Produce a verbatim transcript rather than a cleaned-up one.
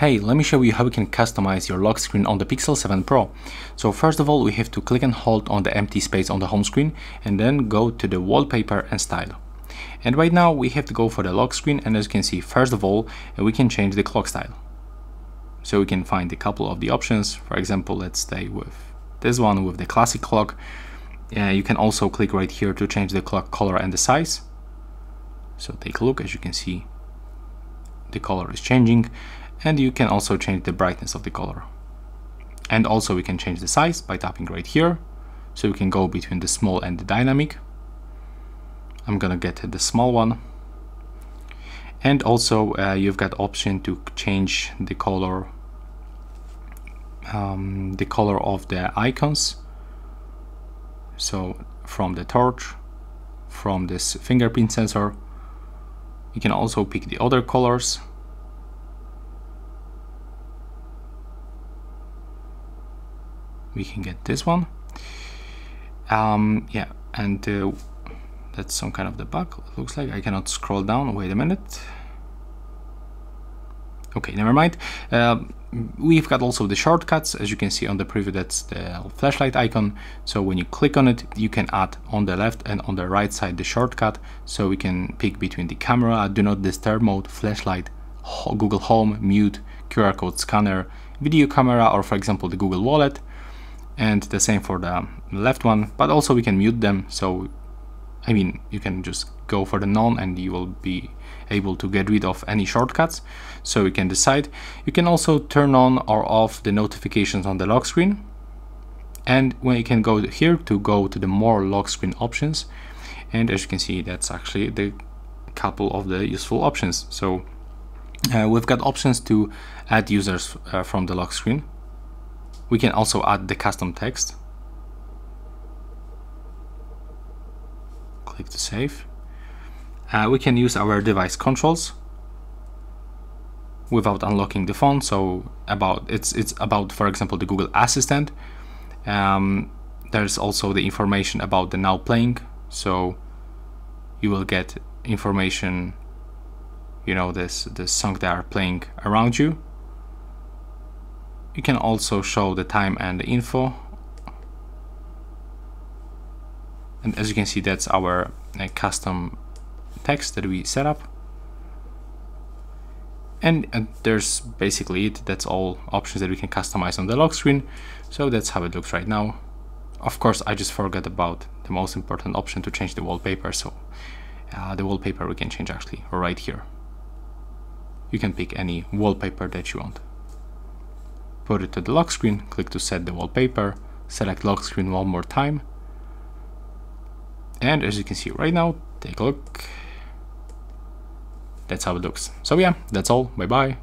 Hey, let me show you how we can customize your lock screen on the Pixel seven Pro. So first of all, we have to click and hold on the empty space on the home screen and then go to the wallpaper and style. And right now we have to go for the lock screen, and as you can see, first of all, we can change the clock style. So we can find a couple of the options. For example, let's stay with this one with the classic clock. Uh, you can also click right here to change the clock color and the size. So take a look, as you can see, the color is changing. And you can also change the brightness of the color. And also we can change the size by tapping right here. So we can go between the small and the dynamic. I'm gonna get the small one. And also uh, you've got option to change the color, um, the color of the icons. So from the torch, from this fingerprint sensor, you can also pick the other colors. We can get this one. Um, yeah, and uh, that's some kind of the bug. It looks like I cannot scroll down. Wait a minute. Okay, never mind. Uh, we've got also the shortcuts. As you can see on the preview, that's the flashlight icon. So when you click on it, you can add on the left and on the right side the shortcut. So we can pick between the camera, do not disturb mode, flashlight, Google Home, mute, Q R code scanner, video camera, or for example, the Google Wallet. And the same for the left one, but also we can mute them. So, I mean, you can just go for the none and you will be able to get rid of any shortcuts. So you can decide. You can also turn on or off the notifications on the lock screen. And when you can go here to go to the more lock screen options. And as you can see, that's actually the couple of the useful options. So uh, we've got options to add users uh, from the lock screen. We can also add the custom text. Click to save. Uh, we can use our device controls without unlocking the phone. So about it's it's about, for example, the Google Assistant. Um, there's also the information about the now playing. So you will get information, you know, this the song they are playing around you. You can also show the time and the info. And as you can see, that's our uh, custom text that we set up. And uh, there's basically it. That's all options that we can customize on the lock screen. So that's how it looks right now. Of course, I just forgot about the most important option to change the wallpaper. So uh, the wallpaper we can change actually right here. You can pick any wallpaper that you want. Put it to the lock screen, click to set the wallpaper, select lock screen one more time. And as you can see right now, take a look. That's how it looks. So yeah, that's all. Bye bye.